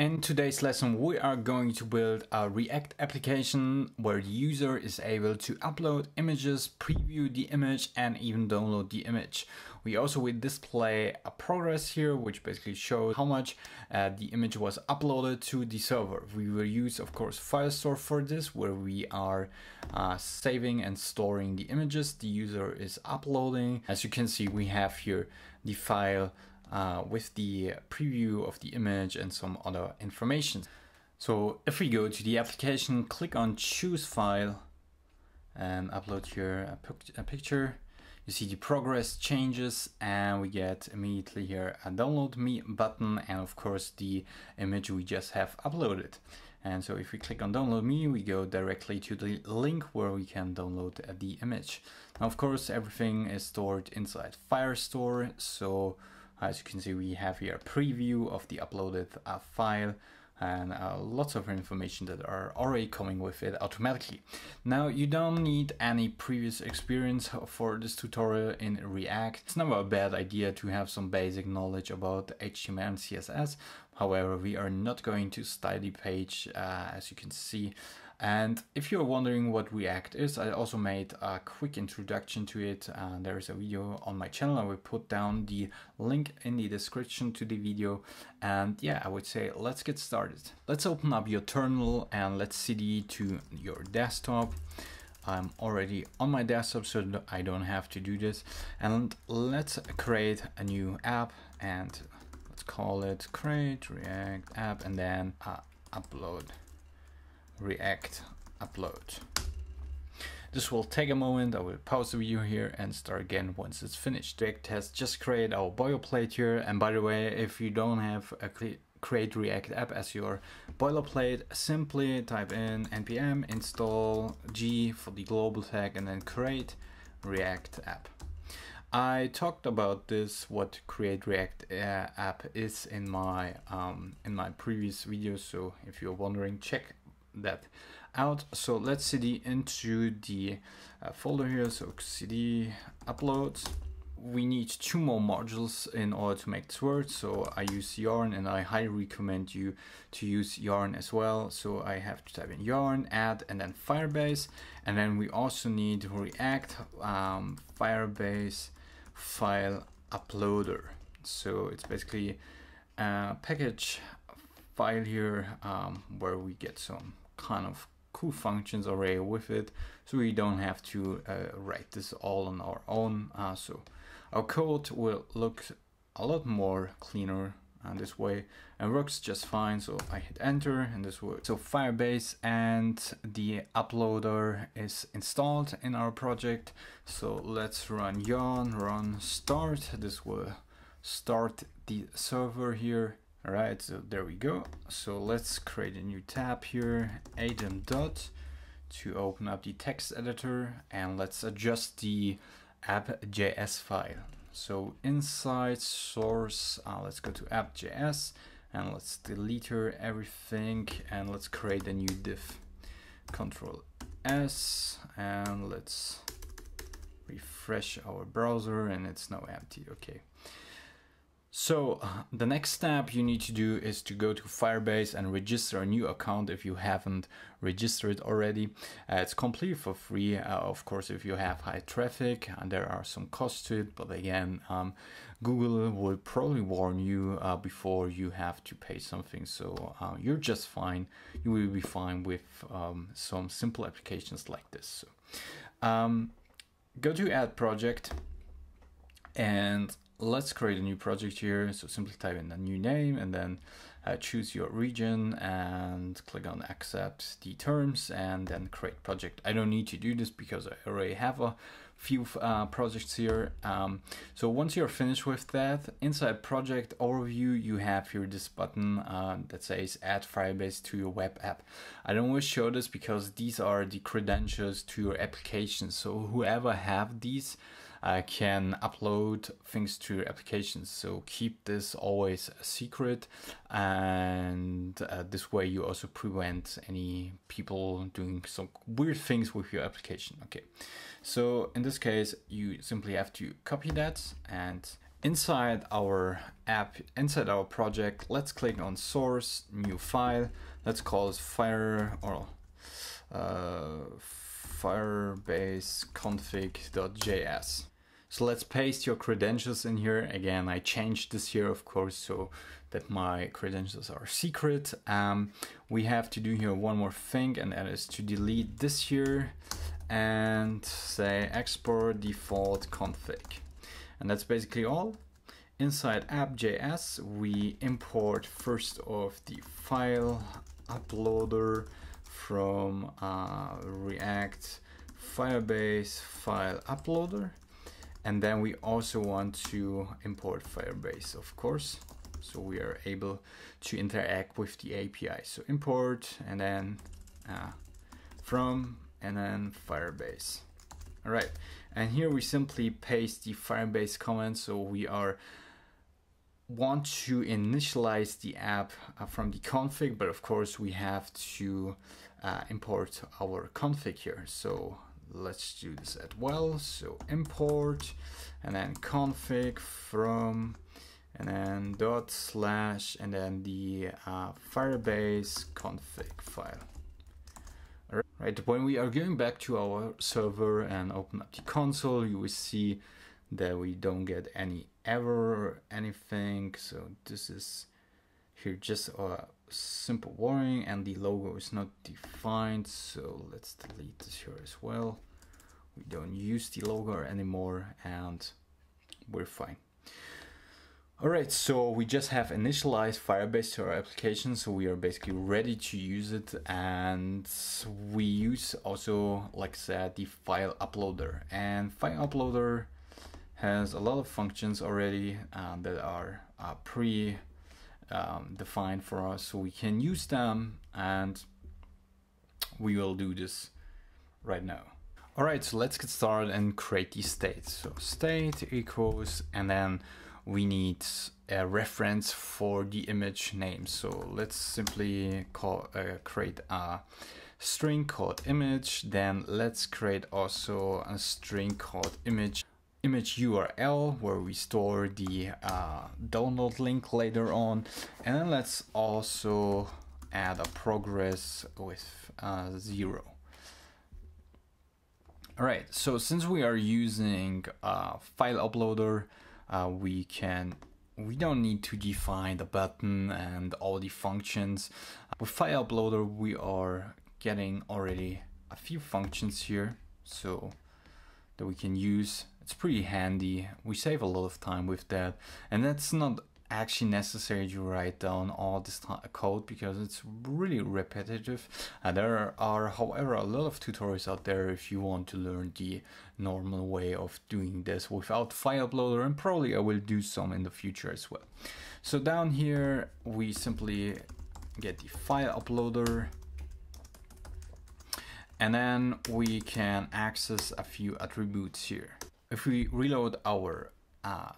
In today's lesson, we are going to build a React application where the user is able to upload images, preview the image, and even download the image. We also will display a progress here, which basically shows how much the image was uploaded to the server. We will use, of course, Firestore for this, where we are saving and storing the images the user is uploading. As you can see, we have here the file with the preview of the image and some other information. So if we go to the application, click on choose file and upload here a picture, you see the progress changes and we get immediately here a download me button and of course the image we just have uploaded. And so if we click on download me, we go directly to the link where we can download the image. Now of course everything is stored inside Firestore, so as you can see, we have here a preview of the uploaded file and lots of information that are already coming with it automatically. Now, you don't need any previous experience for this tutorial in React. It's never a bad idea to have some basic knowledge about HTML and CSS. However, we are not going to style the page, as you can see. And if you're wondering what React is, I also made a quick introduction to it. There is a video on my channel. I will put down the link in the description to the video. And yeah, I would say let's get started. Let's open up your terminal and let's cd to your desktop. I'm already on my desktop, so I don't have to do this. And let's create a new app and let's call it create React app and then upload. React upload. This will take a moment. I will pause the video here and start again once it's finished. React has just created our boilerplate here. And by the way, if you don't have a create React app as your boilerplate, simply type in npm install g for the global tag and then create React app. I talked about this, what create React app is in my previous video. So if you're wondering, check that out. So let's cd into the folder here, so cd uploads. We need two more modules in order to make this work, so I use yarn and I highly recommend you to use yarn as well. So I have to type in yarn add and then Firebase, and then we also need React Firebase File Uploader. So it's basically a package file here where we get some kind of cool functions already with it, so we don't have to write this all on our own. So our code will look a lot more cleaner this way and works just fine. So I hit enter and this works. So Firebase and the uploader is installed in our project. So let's run yarn run start. This will start the server here. All right, so there we go. So let's create a new tab here, Atom dot, to open up the text editor and let's adjust the app.js file. So inside source, let's go to app.js and let's delete here everything and let's create a new div. Control S and let's refresh our browser and it's now empty, okay. So the next step you need to do is to go to Firebase and register a new account if you haven't registered already. It's completely for free, of course, if you have high traffic, and there are some costs to it. But again, Google will probably warn you before you have to pay something. So you're just fine. You will be fine with some simple applications like this. So, go to add project and let's create a new project here. So simply type in a new name and then choose your region and click on accept the terms and then create project. I don't need to do this because I already have a few projects here. So once you're finished with that, inside project overview, you have here this button that says add Firebase to your web app. I don't want to show this because these are the credentials to your application. So whoever have these can upload things to your applications. So keep this always a secret, and this way you also prevent any people doing some weird things with your application. Okay, so in this case, you simply have to copy that and Inside our app, inside our project, let's click on source, new file. Let's call it Firebase config.js. So let's paste your credentials in here. Again, I changed this here, of course, so that my credentials are secret. We have to do here one more thing, and that is to delete this here and say export default config. And that's basically all. Inside app.js, we import first off the file uploader from React Firebase File Uploader. And then we also want to import Firebase, of course, so we are able to interact with the API. So import and then from and then Firebase. All right, and here we simply paste the Firebase command. So we want to initialize the app from the config, but of course we have to import our config here. So let's do this as well. So import and then config from and then / and then the Firebase config file. All right, when we are going back to our server and open up the console, you will see that we don't get any error or anything. So this is here just a simple warning, and the logo is not defined, so let's delete this here as well. We don't use the logo anymore and we're fine. All right, so we just have initialized Firebase to our application, so we are basically ready to use it. And we use also, like I said, the file uploader, and file uploader has a lot of functions already that are pre-defined for us, so we can use them, and we will do this right now. All right, so let's get started and create the state. So state equals, and then we need a reference for the image name. So let's simply call create a string called image. Then let's create also a string called image URL, where we store the download link later on. And then let's also add a progress with 0. All right, so since we are using file uploader, we don't need to define the button and all the functions. With file uploader, we are getting already a few functions here, so that we can use. It's pretty handy. We save a lot of time with that, and that's not actually necessary to write down all this code because it's really repetitive. There are, however, a lot of tutorials out there if you want to learn the normal way of doing this without file uploader, and probably I will do some in the future as well. So down here we simply get the file uploader, and then we can access a few attributes here. If we reload our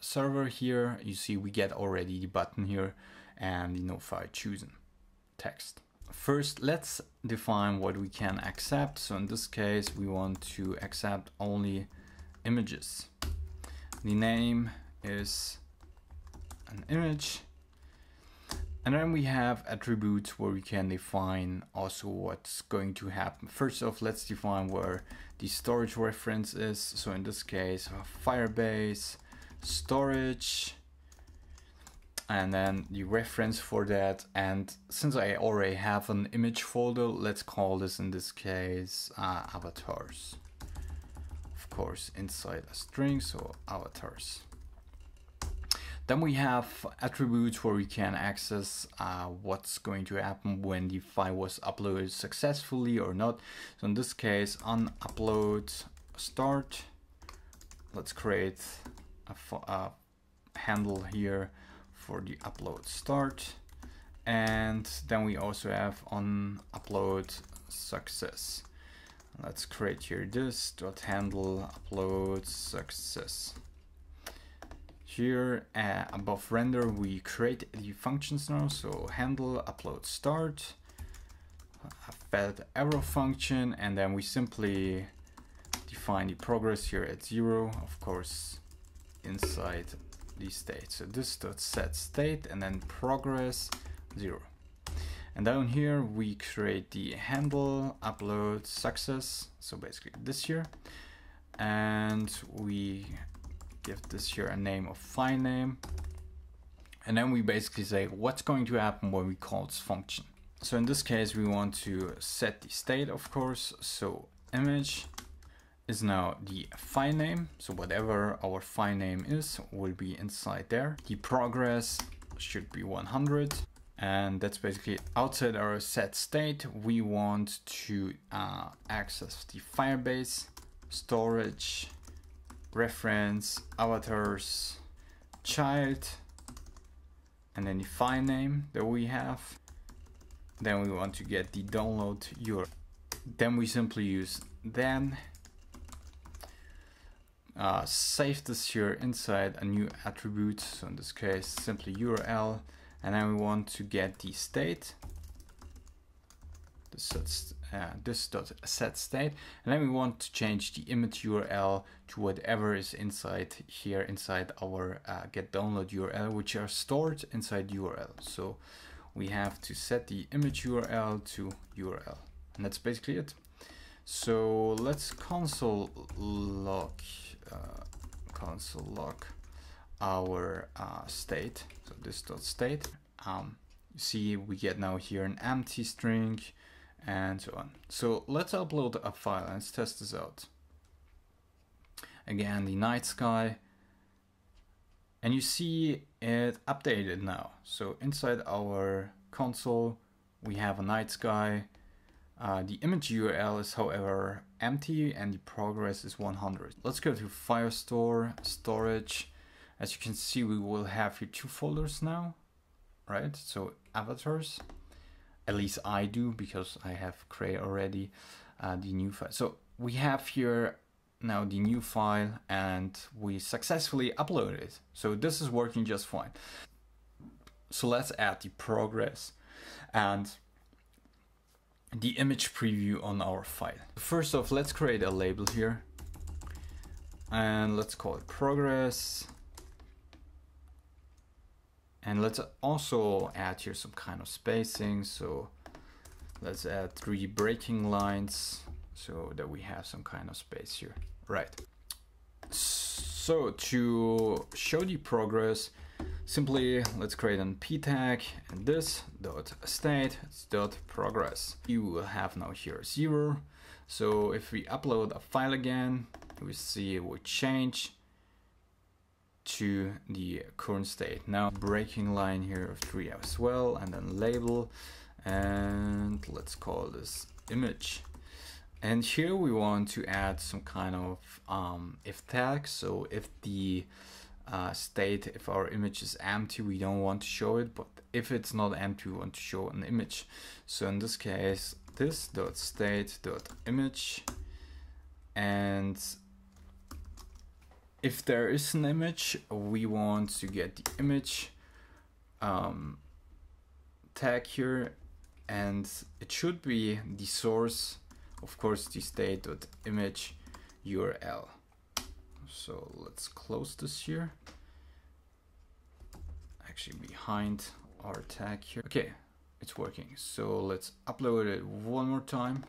server here, you see we get already the button here and the no file chosen text. First, let's define what we can accept. So in this case, we want to accept only images. The name is an image. And then we have attributes where we can define also what's going to happen. First off, let's define where the storage reference is. So in this case, Firebase storage, and then the reference for that. And since I already have an image folder, let's call this in this case avatars. Of course, inside a string, so avatars. Then we have attributes where we can access what's going to happen when the file was uploaded successfully or not. So in this case, on upload start, let's create a handle here for the upload start. And then we also have on upload success. Let's create here this .handle upload success. Here above render, we create the functions now. So handle upload start, fed arrow function, and then we simply define the progress here at 0. Of course, inside these states. So this dot set state and then progress 0. And down here we create the handle upload success. So basically this here, and we give this here a name of file name. And then we basically say what's going to happen when we call this function. So in this case, we want to set the state, of course. So image is now the file name. So whatever our file name is will be inside there. The progress should be 100. And that's basically outside our set state. We want to access the Firebase, storage, reference, avatars, child, and then the file name that we have. Then we want to get the download URL. Then we simply use then. Save this here inside a new attribute. So in this case, simply URL. And then we want to get the state, this dot set state, and then we want to change the image URL to whatever is inside here, inside our get download URL, which are stored inside URL. So we have to set the image URL to URL, and that's basically it. So let's console log our state. So this dot state, you see we get now here an empty string and so on. So let's upload a file and let's test this out. Again, the night sky, and you see it updated now. So inside our console we have a night sky. The image URL is however empty and the progress is 100. Let's go to Firestore, storage. As you can see, we will have here two folders now, right? So avatars, at least I do, because I have created already the new file. So we have here now the new file and we successfully uploaded it. So this is working just fine. So let's add the progress and the image preview on our file. First off, let's create a label here and let's call it progress. And let's also add here some kind of spacing. So let's add 3 breaking lines so that we have some kind of space here. Right. So to show the progress, simply let's create an p tag and this dot state dot progress. You will have now here 0. So if we upload a file again, we see it will change to the current state. Now breaking line here of 3 as well, and then label, and let's call this image. And here we want to add some kind of if tag. So if the state, if our image is empty, we don't want to show it, but if it's not empty, we want to show an image. So in this case, this dot state dot image, and if there is an image, we want to get the image tag here, and it should be the source, of course, the state.image URL. So let's close this here. Actually behind our tag here. Okay, it's working. So let's upload it one more time.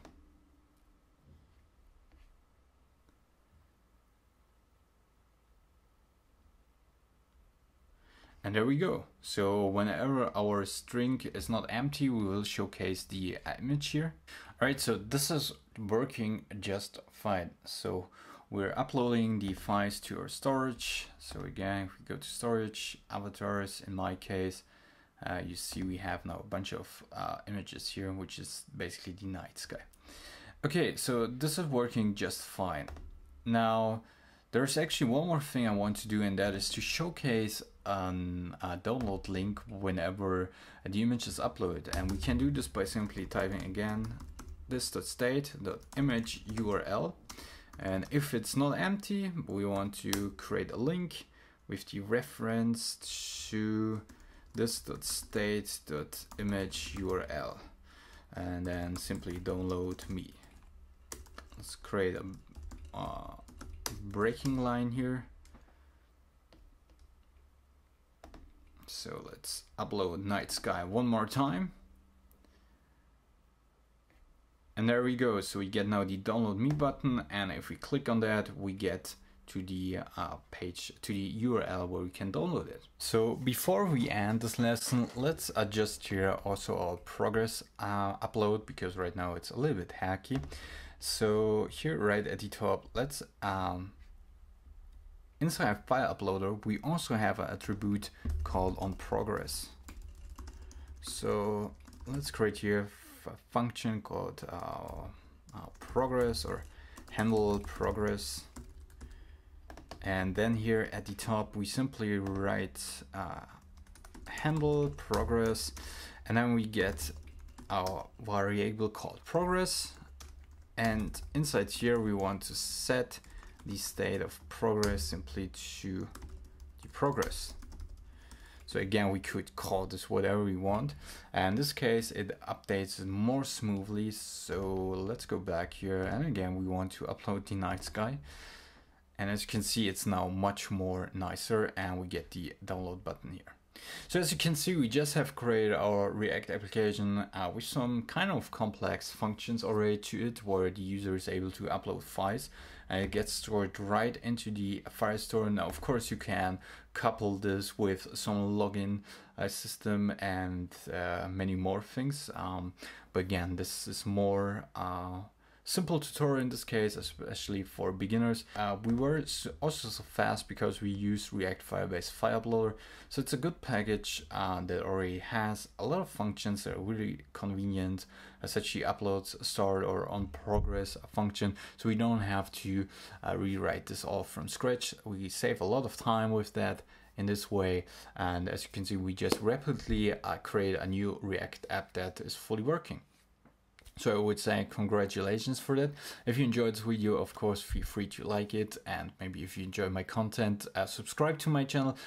And there we go. So whenever our string is not empty, we will showcase the image here. All right, so this is working just fine. So we're uploading the files to our storage. So again, if we go to storage, avatars, in my case, you see we have now a bunch of images here, which is basically the night sky. Okay, so this is working just fine. Now, there's actually one more thing I want to do, and that is to showcase a download link whenever the image is uploaded. And we can do this by simply typing again this.state.image URL. And if it's not empty, we want to create a link with the reference to this.state.image URL. And then simply download me. Let's create a breaking line here, So let's upload night sky one more time. And there we go. So we get now the download me button, and if we click on that, we get to the page, to the URL where we can download it. So before we end this lesson, let's adjust here also our progress upload, because right now it's a little bit hacky. So here right at the top, let's inside file uploader, we also have an attribute called on progress. So let's create here a function called progress, or handle progress. And then here at the top, we simply write handle progress, and then we get our variable called progress. And inside here, we want to set the state of progress simply to the progress. So again, we could call this whatever we want. And in this case, it updates more smoothly. So let's go back here. And again, we want to upload the night sky. And as you can see, it's now much more nicer, and we get the download button here. So as you can see, we just have created our React application with some kind of complex functions already to it, where the user is able to upload files, and it gets stored right into the Firestore. Now, of course, you can couple this with some login system and many more things. But again, this is more simple tutorial in this case, especially for beginners. We were also so fast because we used React Firebase File Uploader. So it's a good package that already has a lot of functions that are really convenient, such as uploads, start, or on progress function. So we don't have to rewrite this all from scratch. We save a lot of time with that in this way. And as you can see, we just rapidly create a new React app that is fully working. So I would say congratulations for that. If you enjoyed this video, of course, feel free to like it. And maybe if you enjoy my content, subscribe to my channel.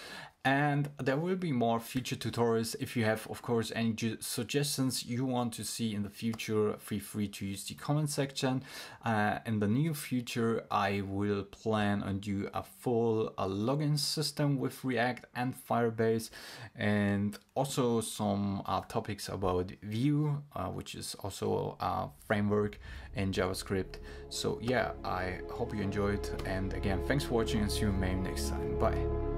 And there will be more future tutorials. If you have, of course, any suggestions you want to see in the future, feel free to use the comment section. In the near future, I will plan on doing a full login system with React and Firebase, and also some topics about Vue, which is also a framework in JavaScript. So yeah, I hope you enjoyed. And again, thanks for watching, and see you maybe next time. Bye.